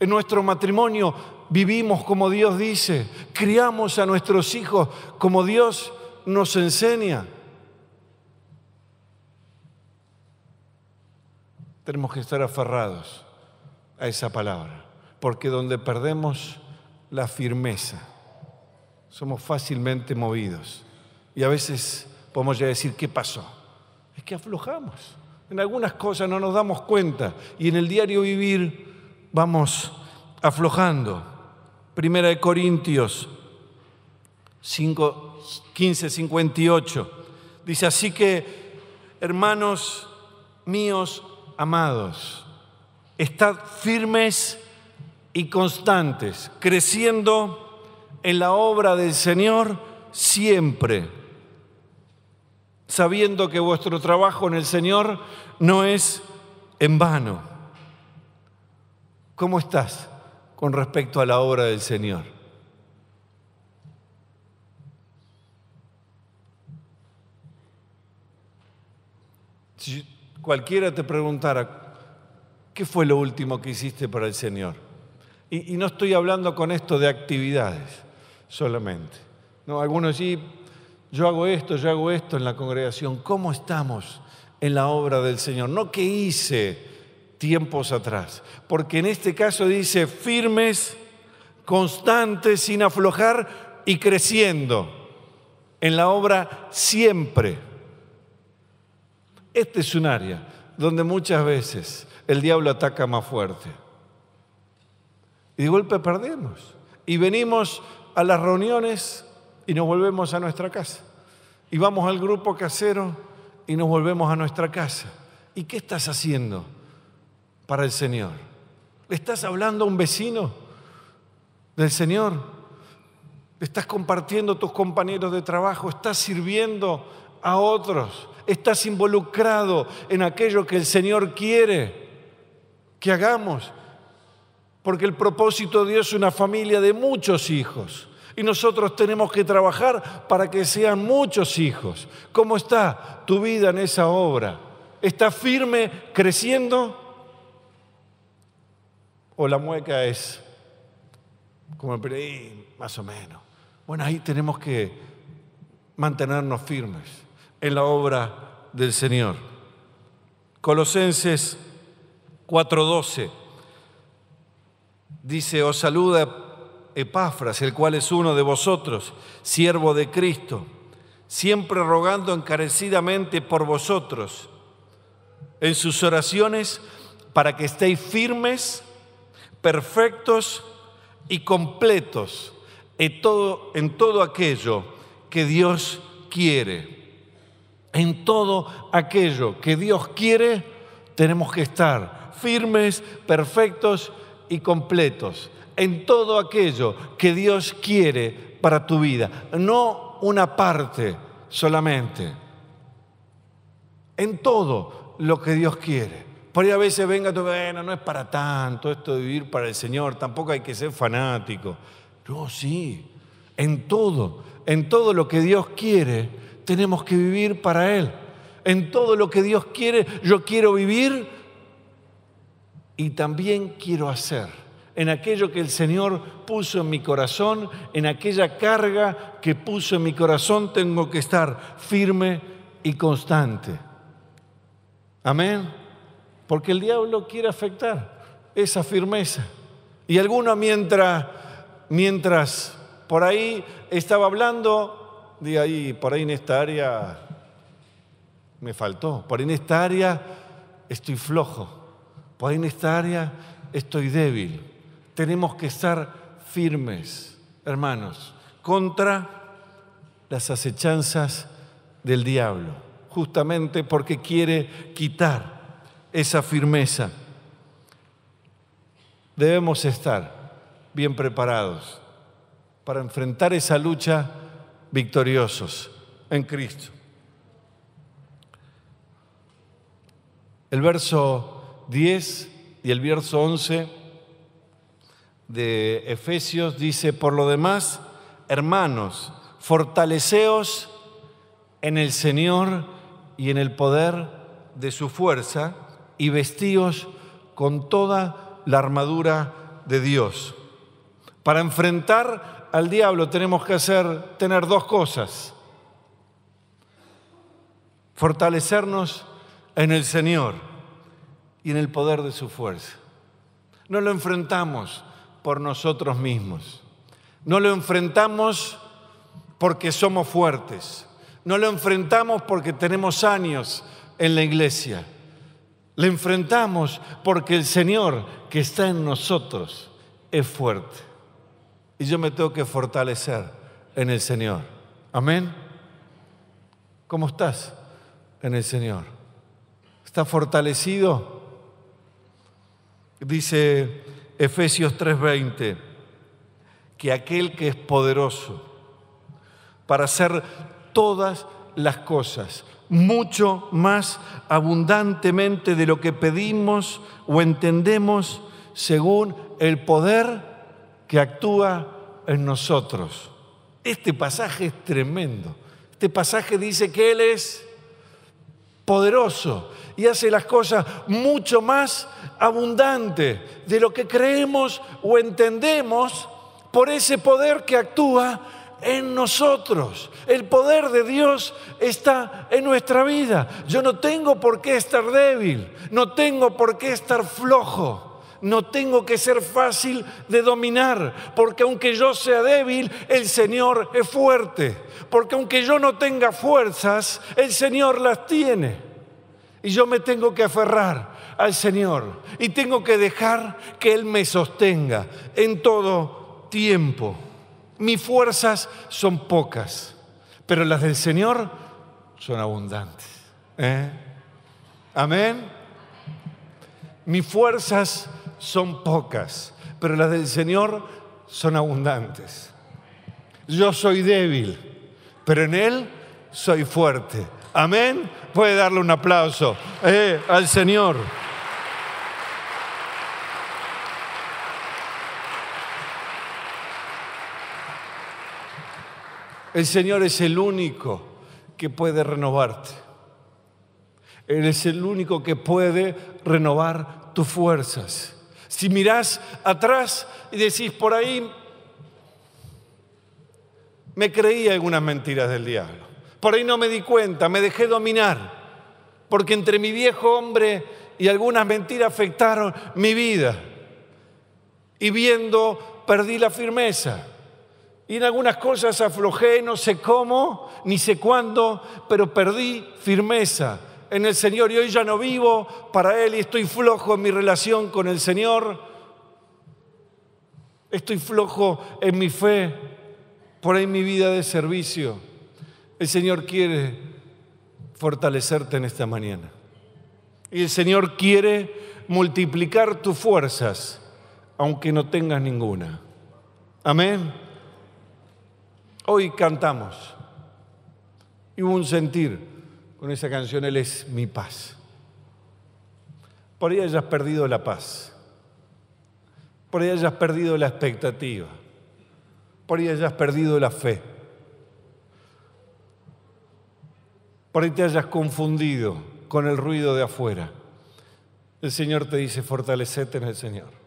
En nuestro matrimonio vivimos como Dios dice, criamos a nuestros hijos como Dios nos enseña. Tenemos que estar aferrados a esa palabra, porque donde perdemos la firmeza, somos fácilmente movidos. Y a veces podemos ya decir: ¿qué pasó? Es que aflojamos. En algunas cosas no nos damos cuenta y en el diario vivir vamos aflojando. Primera de Corintios 15:58 dice: así que, hermanos míos amados, estad firmes y constantes, creciendo en la obra del Señor siempre, sabiendo que vuestro trabajo en el Señor no es en vano. ¿Cómo estás con respecto a la obra del Señor? Si cualquiera te preguntara: ¿qué fue lo último que hiciste para el Señor? Y no estoy hablando con esto de actividades solamente. No, algunos sí. Yo hago esto en la congregación. ¿Cómo estamos en la obra del Señor? No que hice tiempos atrás, porque en este caso dice firmes, constantes, sin aflojar y creciendo en la obra siempre. Este es un área donde muchas veces el diablo ataca más fuerte. Y de golpe perdemos. Y venimos a las reuniones y nos volvemos a nuestra casa. Y vamos al grupo casero y nos volvemos a nuestra casa. ¿Y qué estás haciendo para el Señor? ¿Le estás hablando a un vecino del Señor? ¿Le estás compartiendo a tus compañeros de trabajo? ¿Estás sirviendo a otros? ¿Estás involucrado en aquello que el Señor quiere que hagamos? Porque el propósito de Dios es una familia de muchos hijos. Y nosotros tenemos que trabajar para que sean muchos hijos. ¿Cómo está tu vida en esa obra? ¿Estás firme, creciendo? ¿O la mueca es como más o menos? Bueno, ahí tenemos que mantenernos firmes en la obra del Señor. Colosenses 4:12 dice: os saluda Epafras, el cual es uno de vosotros, siervo de Cristo, siempre rogando encarecidamente por vosotros en sus oraciones, para que estéis firmes, perfectos y completos en todo aquello que Dios quiere. En todo aquello que Dios quiere tenemos que estar firmes, perfectos y completos. En todo aquello que Dios quiere para tu vida, no una parte solamente. En todo lo que Dios quiere. Por ahí a veces venga, bueno, no es para tanto esto de vivir para el Señor, tampoco hay que ser fanático. No, sí, en todo lo que Dios quiere, tenemos que vivir para Él. En todo lo que Dios quiere, yo quiero vivir y también quiero hacer. En aquello que el Señor puso en mi corazón, en aquella carga que puso en mi corazón, tengo que estar firme y constante. Amén. Porque el diablo quiere afectar esa firmeza. Y alguno mientras por ahí estaba hablando, de ahí, por ahí en esta área me faltó, por ahí en esta área estoy flojo, por ahí en esta área estoy débil. Tenemos que estar firmes, hermanos, contra las acechanzas del diablo, justamente porque quiere quitar esa firmeza. Debemos estar bien preparados para enfrentar esa lucha victoriosos en Cristo. El verso 10 y el verso 11 de Efesios dice: por lo demás, hermanos, fortaleceos en el Señor y en el poder de su fuerza, y vestíos con toda la armadura de Dios. Para enfrentar al diablo tenemos que tener dos cosas: fortalecernos en el Señor y en el poder de su fuerza. No lo enfrentamos por nosotros mismos, no lo enfrentamos porque somos fuertes, no lo enfrentamos porque tenemos años en la iglesia. Le enfrentamos porque el Señor que está en nosotros es fuerte. Y yo me tengo que fortalecer en el Señor. Amén. ¿Cómo estás en el Señor? ¿Estás fortalecido? Dice Efesios 3:20 que aquel que es poderoso para hacer todas las cosas mucho más abundantemente de lo que pedimos o entendemos, según el poder que actúa en nosotros. Este pasaje es tremendo. Este pasaje dice que Él es poderoso y hace las cosas mucho más abundante de lo que creemos o entendemos por ese poder que actúa en nosotros. El poder de Dios está en nuestra vida. Yo no tengo por qué estar débil, no tengo por qué estar flojo, no tengo que ser fácil de dominar, porque aunque yo sea débil, el Señor es fuerte, porque aunque yo no tenga fuerzas, el Señor las tiene. Y yo me tengo que aferrar al Señor y tengo que dejar que Él me sostenga en todo tiempo. Mis fuerzas son pocas, pero las del Señor son abundantes. Amén. Mis fuerzas son pocas, pero las del Señor son abundantes. Yo soy débil, pero en Él soy fuerte. Amén. Puede darle un aplauso al Señor. El Señor es el único que puede renovarte. Él es el único que puede renovar tus fuerzas. Si mirás atrás y decís, por ahí me creí algunas mentiras del diablo, por ahí no me di cuenta, me dejé dominar, porque entre mi viejo hombre y algunas mentiras afectaron mi vida, y viendo perdí la firmeza. Y en algunas cosas aflojé, no sé cómo, ni sé cuándo, pero perdí firmeza en el Señor. Y hoy ya no vivo para Él y estoy flojo en mi relación con el Señor. Estoy flojo en mi fe, por ahí mi vida de servicio. El Señor quiere fortalecerte en esta mañana. Y el Señor quiere multiplicar tus fuerzas, aunque no tengas ninguna. Amén. Hoy cantamos y hubo un sentir con esa canción: Él es mi paz. Por ahí hayas perdido la paz. Por ahí hayas perdido la expectativa. Por ahí hayas perdido la fe. Por ahí te hayas confundido con el ruido de afuera. El Señor te dice, fortalecete en el Señor.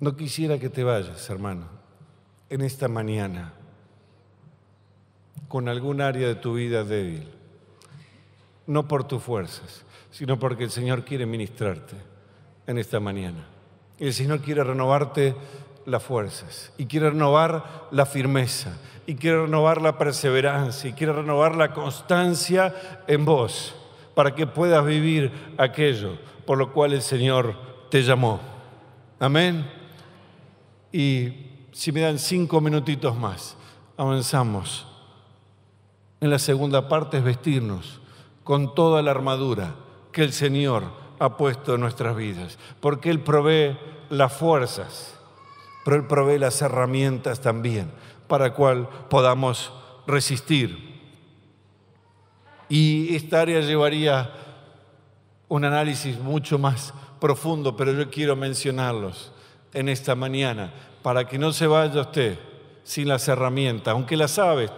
No quisiera que te vayas, hermano, en esta mañana con algún área de tu vida débil. No por tus fuerzas, sino porque el Señor quiere ministrarte en esta mañana. El Señor quiere renovarte las fuerzas, y quiere renovar la firmeza, y quiere renovar la perseverancia, y quiere renovar la constancia en vos, para que puedas vivir aquello por lo cual el Señor te llamó. Amén. Y si me dan 5 minutitos más, avanzamos. En la segunda parte es vestirnos con toda la armadura que el Señor ha puesto en nuestras vidas. Porque Él provee las fuerzas, pero Él provee las herramientas también para cual podamos resistir. Y esta área llevaría un análisis mucho más profundo, pero yo quiero mencionarlos en esta mañana para que no se vaya usted sin las herramientas, aunque las sabe,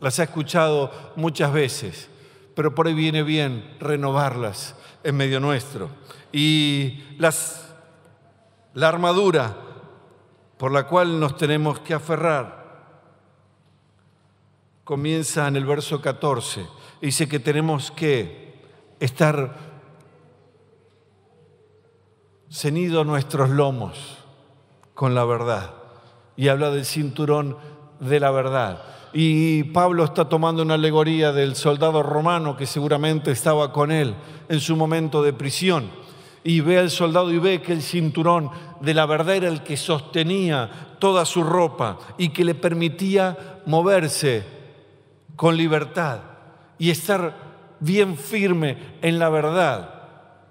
las ha escuchado muchas veces. Pero por ahí viene bien renovarlas en medio nuestro. Y la armadura por la cual nos tenemos que aferrar comienza en el verso 14. Dice que tenemos que estar ceñidos nuestros lomos con la verdad. Y habla del cinturón de la verdad. Y Pablo está tomando una alegoría del soldado romano que seguramente estaba con él en su momento de prisión. Y ve al soldado y ve que el cinturón de la verdad era el que sostenía toda su ropa y que le permitía moverse con libertad y estar bien firme en la verdad.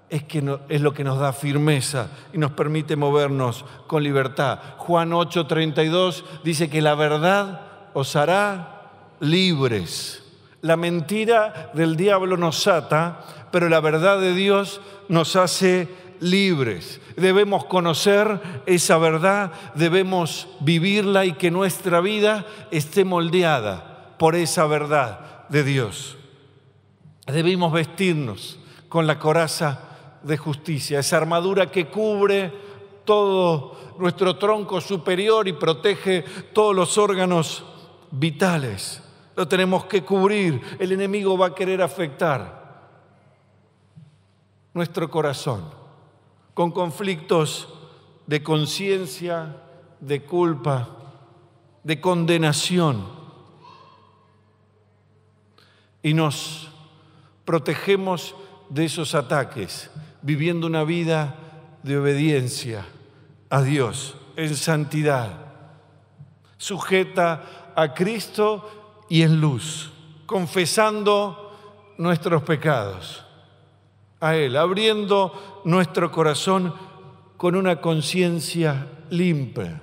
Es lo que nos da firmeza y nos permite movernos con libertad. Juan 8:32 dice que la verdad os hará libres. La mentira del diablo nos ata, pero la verdad de Dios nos hace libres. Debemos conocer esa verdad, debemos vivirla y que nuestra vida esté moldeada por esa verdad de Dios. Debemos vestirnos con la coraza de justicia, esa armadura que cubre todo nuestro tronco superior y protege todos los órganos vitales. Lo tenemos que cubrir. El enemigo va a querer afectar nuestro corazón con conflictos de conciencia, de culpa, de condenación. Y nos protegemos de esos ataques viviendo una vida de obediencia a Dios, en santidad, sujeta a Cristo y en luz, confesando nuestros pecados a Él, abriendo nuestro corazón con una conciencia limpia,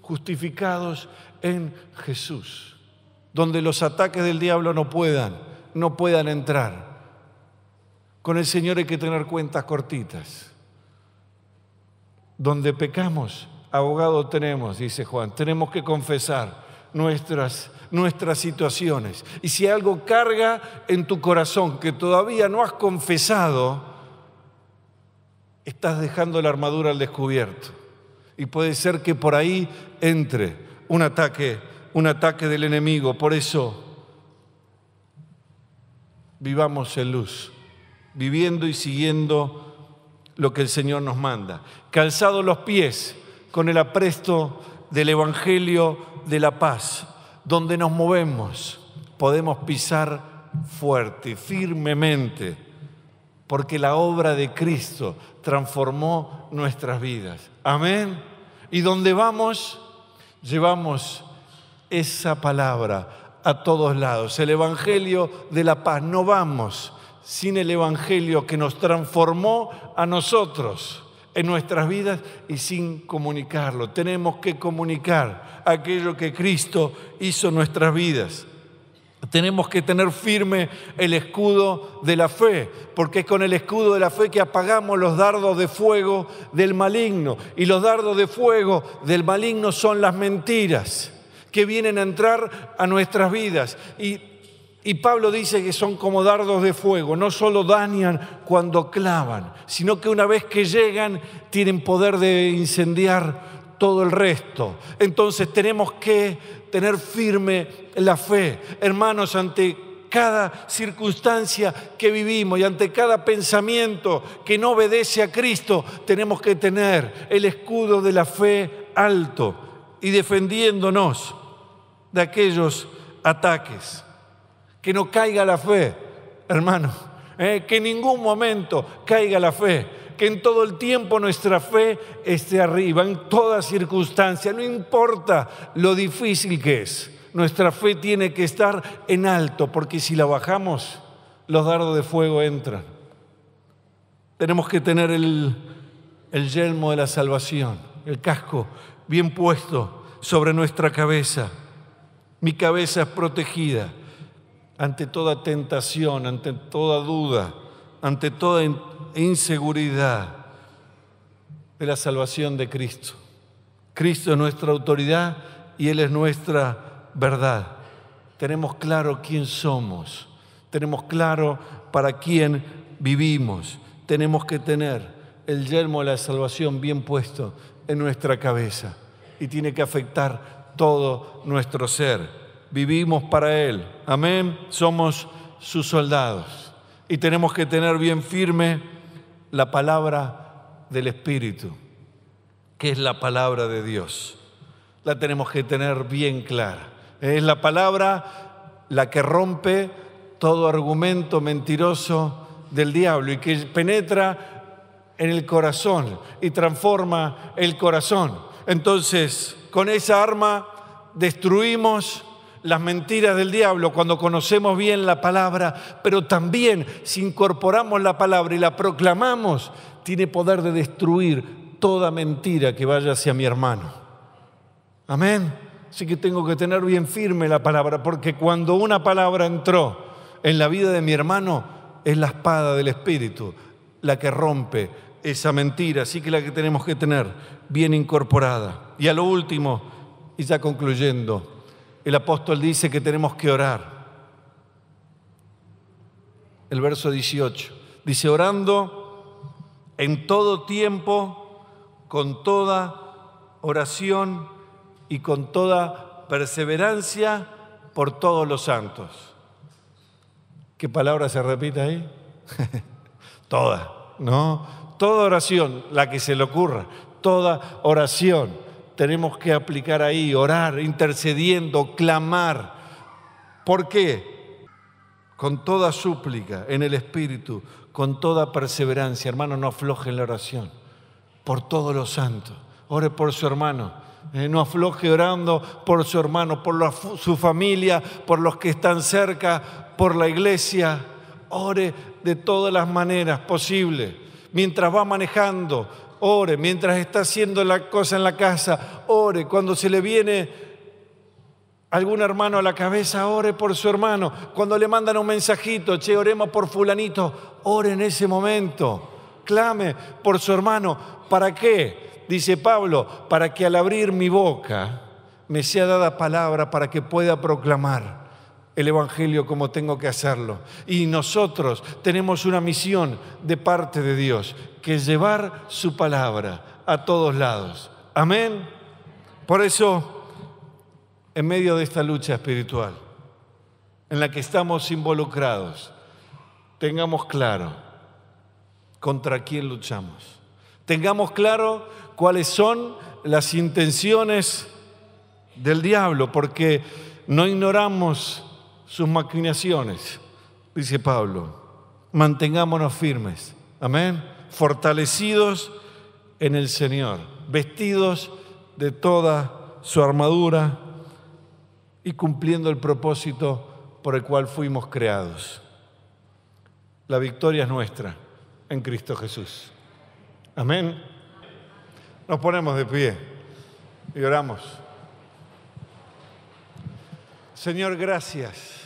justificados en Jesús, donde los ataques del diablo no puedan entrar. Con el Señor hay que tener cuentas cortitas. Donde pecamos, abogado tenemos, dice Juan. Tenemos que confesar nuestras situaciones. Y si algo carga en tu corazón que todavía no has confesado, estás dejando la armadura al descubierto. Y puede ser que por ahí entre un ataque del enemigo. Por eso, vivamos en luz, viviendo y siguiendo lo que el Señor nos manda. Calzados los pies con el apresto del Evangelio de la paz. Donde nos movemos podemos pisar fuerte, firmemente, porque la obra de Cristo transformó nuestras vidas. Amén. Y donde vamos, llevamos esa palabra a todos lados. El Evangelio de la paz. No vamos sin el Evangelio que nos transformó a nosotros en nuestras vidas y sin comunicarlo. Tenemos que comunicar aquello que Cristo hizo en nuestras vidas. Tenemos que tener firme el escudo de la fe, porque es con el escudo de la fe que apagamos los dardos de fuego del maligno. Y los dardos de fuego del maligno son las mentiras que vienen a entrar a nuestras vidas. Y Pablo dice que son como dardos de fuego, no solo dañan cuando clavan, sino que una vez que llegan tienen poder de incendiar todo el resto. Entonces tenemos que tener firme la fe, hermanos, ante cada circunstancia que vivimos y ante cada pensamiento que no obedece a Cristo, tenemos que tener el escudo de la fe alto y defendiéndonos de aquellos ataques. Que no caiga la fe, hermanos, que en ningún momento caiga la fe, que en todo el tiempo nuestra fe esté arriba, en toda circunstancia, no importa lo difícil que es, nuestra fe tiene que estar en alto, porque si la bajamos, los dardos de fuego entran. Tenemos que tener el yelmo de la salvación, el casco bien puesto sobre nuestra cabeza. Mi cabeza es protegida ante toda tentación, ante toda duda, ante toda inseguridad de la salvación de Cristo. Cristo es nuestra autoridad y Él es nuestra verdad. Tenemos claro quién somos, tenemos claro para quién vivimos. Tenemos que tener el yelmo de la salvación bien puesto en nuestra cabeza y tiene que afectar todo nuestro ser. Vivimos para Él, amén, somos sus soldados y tenemos que tener bien firme la palabra del Espíritu, que es la palabra de Dios. La tenemos que tener bien clara. Es la palabra la que rompe todo argumento mentiroso del diablo y que penetra en el corazón y transforma el corazón. Entonces, con esa arma destruimos las mentiras del diablo cuando conocemos bien la palabra, pero también si incorporamos la palabra y la proclamamos, tiene poder de destruir toda mentira que vaya hacia mi hermano. Amén. Así que tengo que tener bien firme la palabra, porque cuando una palabra entró en la vida de mi hermano, es la espada del Espíritu la que rompe esa mentira. Así que la que tenemos que tener bien incorporada. Y a lo último, y ya concluyendo, el apóstol dice que tenemos que orar. El verso 18 dice: orando en todo tiempo, con toda oración y con toda perseverancia por todos los santos. ¿Qué palabra se repite ahí? Toda, ¿no? Toda oración, la que se le ocurra, toda oración. Tenemos que aplicar ahí, orar, intercediendo, clamar. ¿Por qué? Con toda súplica en el Espíritu, con toda perseverancia. Hermanos, no aflojen la oración. Por todos los santos. Ore por su hermano. No afloje orando por su hermano, por su familia, por los que están cerca, por la iglesia. Ore de todas las maneras posibles. Mientras va manejando, ore. Mientras está haciendo la cosa en la casa, ore. Cuando se le viene algún hermano a la cabeza, ore por su hermano. Cuando le mandan un mensajito, che, oremos por fulanito, ore en ese momento. Clame por su hermano. ¿Para qué? Dice Pablo, para que al abrir mi boca me sea dada palabra para que pueda proclamar el Evangelio como tengo que hacerlo. Y nosotros tenemos una misión de parte de Dios, que es llevar su palabra a todos lados. Amén. Por eso, en medio de esta lucha espiritual en la que estamos involucrados, tengamos claro contra quién luchamos. Tengamos claro cuáles son las intenciones del diablo, porque no ignoramos sus maquinaciones, dice Pablo. Mantengámonos firmes, amén, fortalecidos en el Señor, vestidos de toda su armadura y cumpliendo el propósito por el cual fuimos creados. La victoria es nuestra en Cristo Jesús. Amén. Nos ponemos de pie y oramos. Señor, gracias.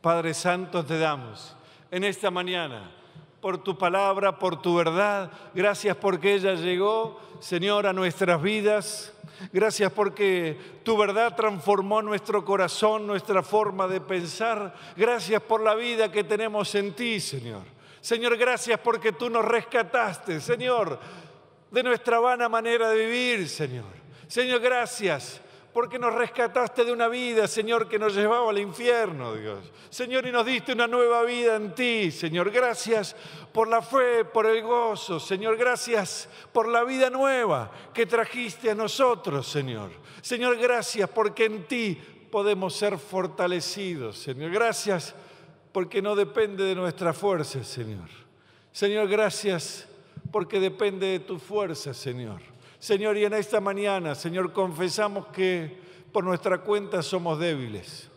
Padre Santo, te damos en esta mañana por tu palabra, por tu verdad. Gracias porque ella llegó, Señor, a nuestras vidas. Gracias porque tu verdad transformó nuestro corazón, nuestra forma de pensar. Gracias por la vida que tenemos en ti, Señor. Señor, gracias porque tú nos rescataste, Señor, de nuestra vana manera de vivir, Señor. Señor, gracias porque nos rescataste de una vida, Señor, que nos llevaba al infierno, Dios. Señor, y nos diste una nueva vida en ti, Señor. Gracias por la fe, por el gozo, Señor. Gracias por la vida nueva que trajiste a nosotros, Señor. Señor, gracias porque en ti podemos ser fortalecidos, Señor. Gracias porque no depende de nuestras fuerzas, Señor. Señor, gracias porque depende de tu fuerza, Señor. Señor, y en esta mañana, Señor, confesamos que por nuestra cuenta somos débiles.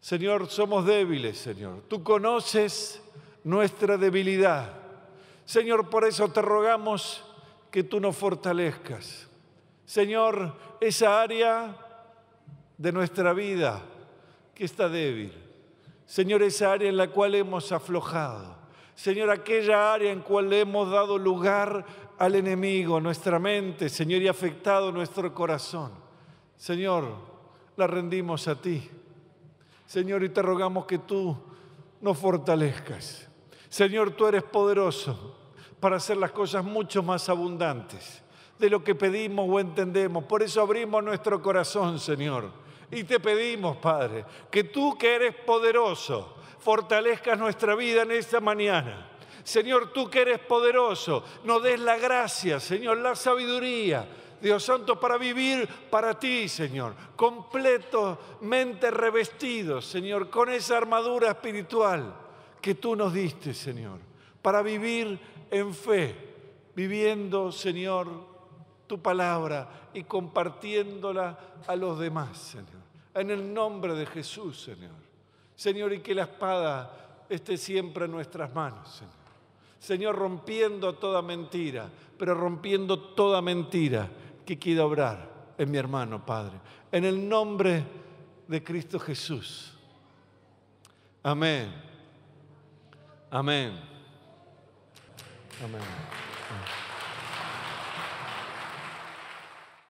Señor, somos débiles, Señor. Tú conoces nuestra debilidad. Señor, por eso te rogamos que tú nos fortalezcas. Señor, esa área de nuestra vida que está débil. Señor, esa área en la cual hemos aflojado. Señor, aquella área en cual le hemos dado lugar al enemigo, nuestra mente, Señor, y afectado nuestro corazón. Señor, la rendimos a ti. Señor, y te rogamos que tú nos fortalezcas. Señor, tú eres poderoso para hacer las cosas mucho más abundantes de lo que pedimos o entendemos. Por eso abrimos nuestro corazón, Señor. Y te pedimos, Padre, que tú que eres poderoso, fortalezcas nuestra vida en esta mañana. Señor, tú que eres poderoso, nos des la gracia, Señor, la sabiduría, Dios Santo, para vivir para ti, Señor, completamente revestidos, Señor, con esa armadura espiritual que tú nos diste, Señor, para vivir en fe, viviendo, Señor, tu palabra y compartiéndola a los demás, Señor. En el nombre de Jesús, Señor. Señor, y que la espada esté siempre en nuestras manos, Señor. Señor, rompiendo toda mentira, pero rompiendo toda mentira que quiera obrar en mi hermano, Padre. En el nombre de Cristo Jesús. Amén. Amén. Amén.